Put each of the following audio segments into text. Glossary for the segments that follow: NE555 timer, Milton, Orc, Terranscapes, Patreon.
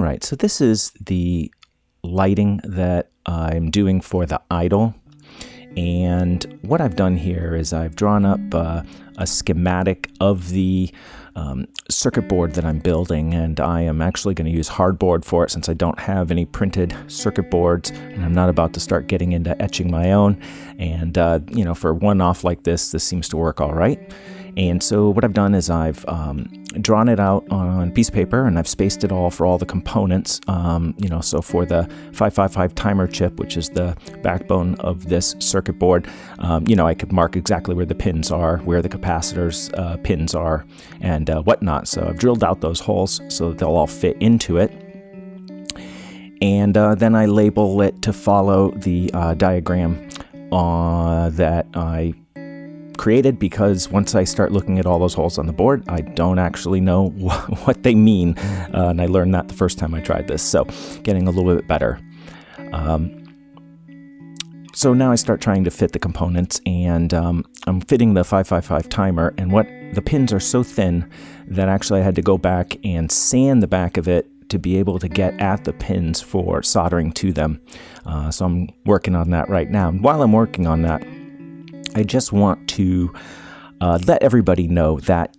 All right, so this is the lighting that I'm doing for the idol. And what I've done here is I've drawn up a schematic of the circuit board that I'm building, and I am actually going to use hardboard for it since I don't have any printed circuit boards, and I'm not about to start getting into etching my own. And you know, for one-off like this, this seems to work all right. And so what I've done is I've drawn it out on a piece of paper, and I've spaced it all for all the components. You know, so for the 555 timer chip, which is the backbone of this circuit board, you know, I could mark exactly where the pins are, where the capacitors pins are, and whatnot. So I've drilled out those holes so that they'll all fit into it. And then I label it to follow the diagram that I created, because once I start looking at all those holes on the board, I don't actually know what they mean, and I learned that the first time I tried this, so getting a little bit better. So now I start trying to fit the components, and I'm fitting the 555 timer, and what the pins are so thin that actually I had to go back and sand the back of it to be able to get at the pins for soldering to them. So I'm working on that right now, and while I'm working on that, I just want to let everybody know that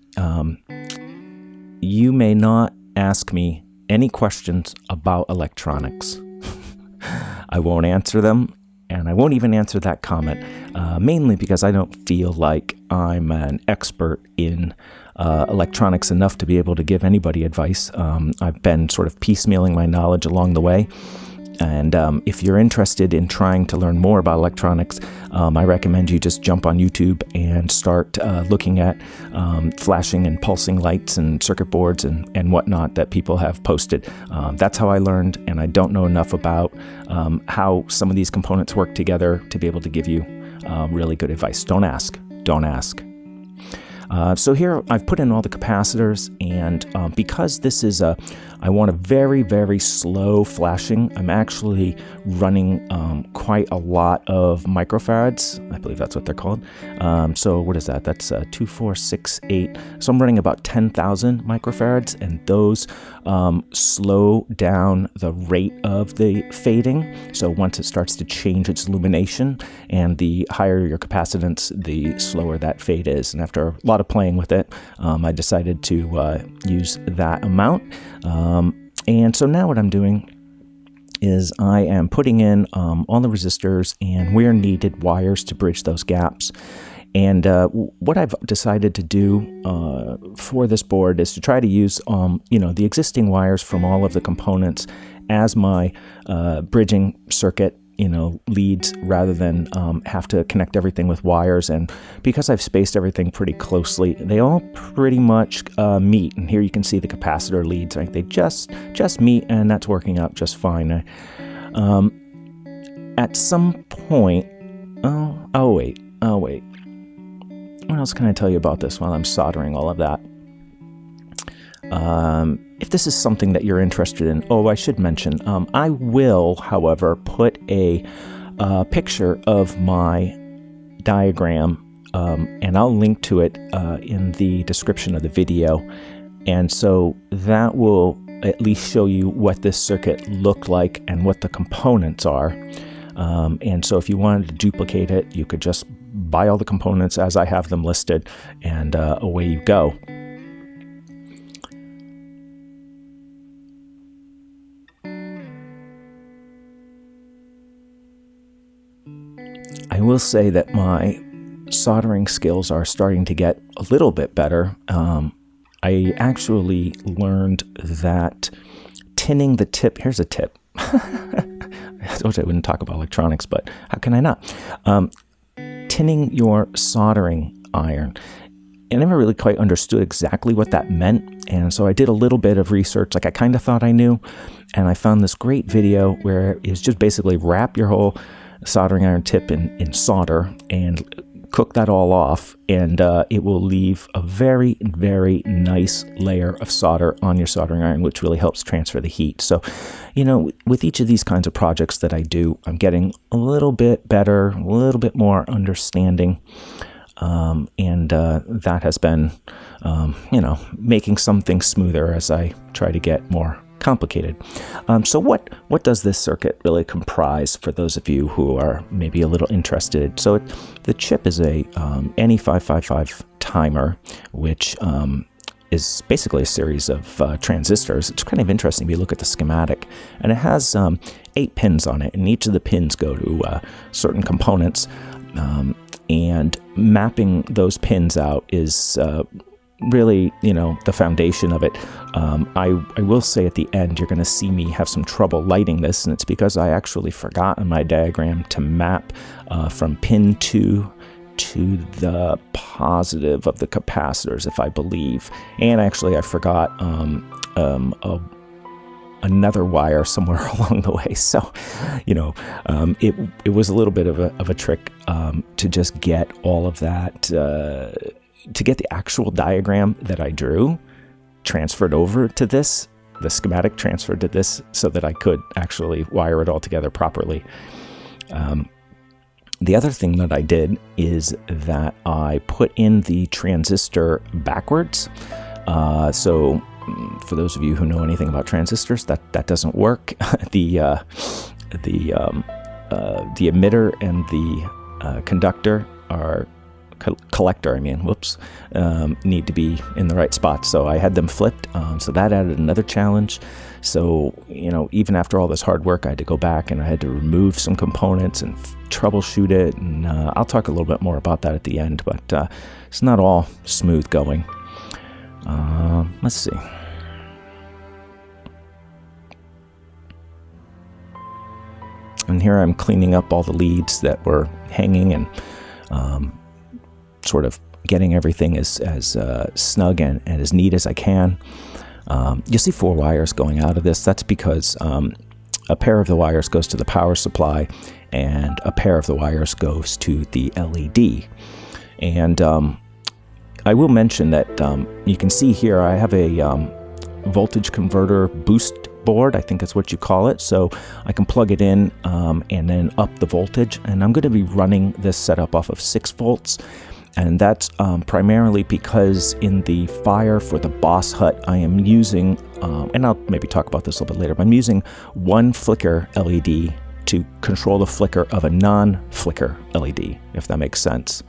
you may not ask me any questions about electronics. I won't answer them, and I won't even answer that comment, mainly because I don't feel like I'm an expert in electronics enough to be able to give anybody advice. I've been sort of piecemealing my knowledge along the way. And if you're interested in trying to learn more about electronics, I recommend you just jump on YouTube and start looking at flashing and pulsing lights and circuit boards and whatnot that people have posted. That's how I learned, and I don't know enough about how some of these components work together to be able to give you really good advice. Don't ask. Don't ask. So here I've put in all the capacitors, and because this is I want a very, very slow flashing, I'm actually running quite a lot of microfarads. I believe that's what they're called. So what is that? That's 2, 4, 6, 8. So I'm running about 10,000 microfarads, and those slow down the rate of the fading. So once it starts to change its illumination, and the higher your capacitance, the slower that fade is. And after a lot of playing with it, I decided to use that amount. And so now what I'm doing is I am putting in all the resistors and where needed wires to bridge those gaps. And what I've decided to do for this board is to try to use, you know, the existing wires from all of the components as my bridging circuit, you know, leads, rather than have to connect everything with wires. And because I've spaced everything pretty closely, they all pretty much meet. And here you can see the capacitor leads, right? They just meet, and that's working out just fine. At some point, oh wait. What else can I tell you about this while I'm soldering all of that? If this is something that you're interested in, oh, I should mention, I will, however, put a picture of my diagram, and I'll link to it in the description of the video. And so that will at least show you what this circuit looked like and what the components are. And so if you wanted to duplicate it, you could just buy all the components as I have them listed, and away you go. I will say that my soldering skills are starting to get a little bit better. I actually learned that tinning the tip, here's a tip. I told you I wouldn't talk about electronics, but how can I not? Tinning your soldering iron. I never really quite understood exactly what that meant, and so I did a little bit of research, like I kind of thought I knew, and I found this great video where it's just basically wrap your whole soldering iron tip in solder and cook that all off, and it will leave a very, very nice layer of solder on your soldering iron, which really helps transfer the heat. So, you know, with each of these kinds of projects that I do, I'm getting a little bit better, a little bit more understanding. And that has been, you know, making some things smoother as I try to get more complicated. So what does this circuit really comprise for those of you who are maybe a little interested? So the chip is a NE555 timer, which is basically a series of transistors. It's kind of interesting if you look at the schematic, and it has 8 pins on it, and each of the pins go to certain components, and mapping those pins out is really, you know, the foundation of it. I will say at the end you're going to see me have some trouble lighting this, and it's because I actually forgot in my diagram to map from pin 2 to the positive of the capacitors, if I believe. And actually I forgot another wire somewhere along the way. So, you know, it was a little bit of a trick to just get all of that, to get the actual diagram that I drew transferred over to this, the schematic transferred to this, so that I could actually wire it all together properly. The other thing that I did is that I put in the transistor backwards. So for those of you who know anything about transistors, that doesn't work. The emitter and the conductor are collector, I mean, whoops, need to be in the right spot. So I had them flipped, so that added another challenge. So, you know, even after all this hard work, I had to go back and I had to remove some components and troubleshoot it, and I'll talk a little bit more about that at the end, but it's not all smooth going. Let's see. And here I'm cleaning up all the leads that were hanging and sort of getting everything as snug and as neat as I can. You'll see 4 wires going out of this. That's because a pair of the wires goes to the power supply and a pair of the wires goes to the LED. And I will mention that you can see here I have a voltage converter boost board, I think that's what you call it, so I can plug it in and then up the voltage. And I'm going to be running this setup off of 6 volts. And that's primarily because in the fire for the boss hut, I am using, and I'll maybe talk about this a little bit later, but I'm using 1 flicker LED to control the flicker of a non-flicker LED, if that makes sense.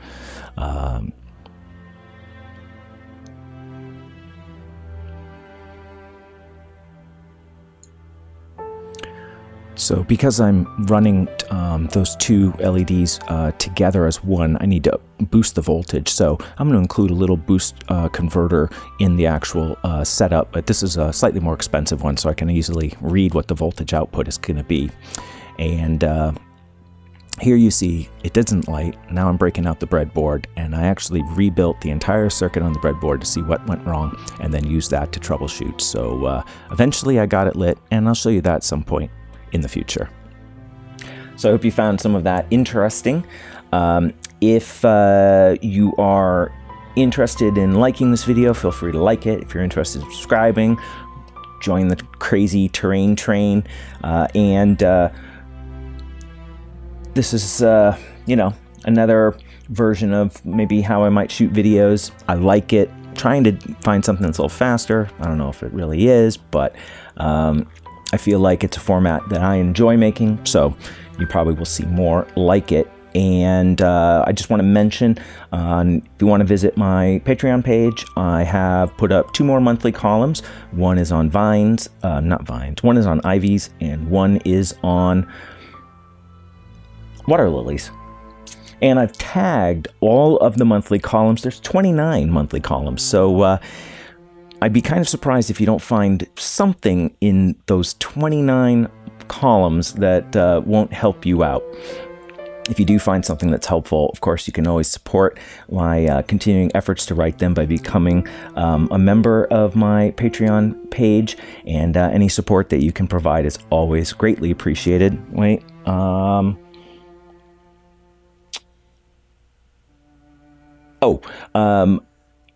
So because I'm running those 2 LEDs together as one, I need to boost the voltage. So I'm going to include a little boost converter in the actual setup, but this is a slightly more expensive one, so I can easily read what the voltage output is going to be. And here you see it doesn't light. Now I'm breaking out the breadboard, and I actually rebuilt the entire circuit on the breadboard to see what went wrong and then use that to troubleshoot. So eventually I got it lit, and I'll show you that at some point in the future. So I hope you found some of that interesting. If you are interested in liking this video, feel free to like it. If you're interested in subscribing, join the crazy terrain train. This is, you know, another version of maybe how I might shoot videos. I like it. Trying to find something that's a little faster. I don't know if it really is, but I feel like it's a format that I enjoy making, so you probably will see more like it. And I just want to mention, if you want to visit my Patreon page, I have put up 2 more monthly columns. One is on vines, not vines, one is on ivies, and one is on water lilies. And I've tagged all of the monthly columns. There's 29 monthly columns, so I'd be kind of surprised if you don't find something in those 29 columns that won't help you out. If you do find something that's helpful, of course, you can always support my continuing efforts to write them by becoming a member of my Patreon page, and any support that you can provide is always greatly appreciated. Wait,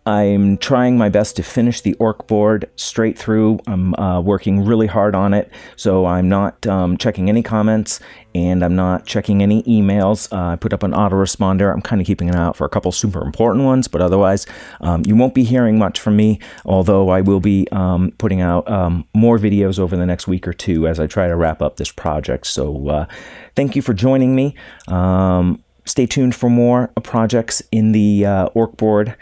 I'm trying my best to finish the Orc board straight through. I'm working really hard on it, so I'm not checking any comments and I'm not checking any emails. I put up an autoresponder. I'm kind of keeping an eye out for a couple super important ones, but otherwise you won't be hearing much from me, although I will be putting out more videos over the next week or two as I try to wrap up this project. So thank you for joining me. Stay tuned for more projects in the Orc board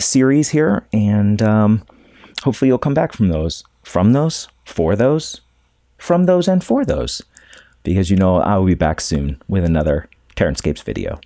series here, and hopefully you'll come back from those and for those, because you know I will be back soon with another Terranscapes video.